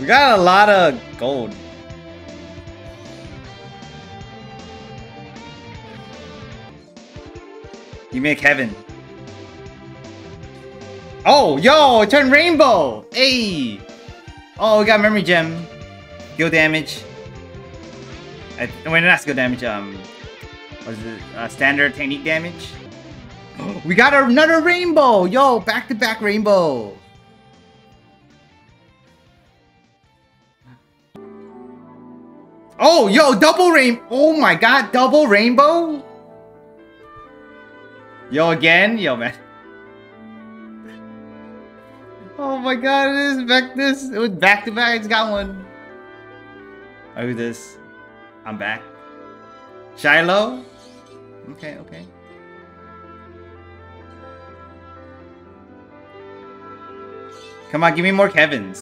We got a lot of gold. You make heaven. Oh, yo, it turned rainbow. Hey. Oh, we got memory gem. Skill damage. Wait, not skill damage. Was it standard technique damage? We got another rainbow. Yo, back to back rainbow. Oh, yo, double rainbow. Oh my god, double rainbow. Yo, again? Yo, man. Oh my god, it is back this. It was back to back. It's got one. I do this. I'm back. Shiloh? Okay, okay. Come on, give me more Kevins.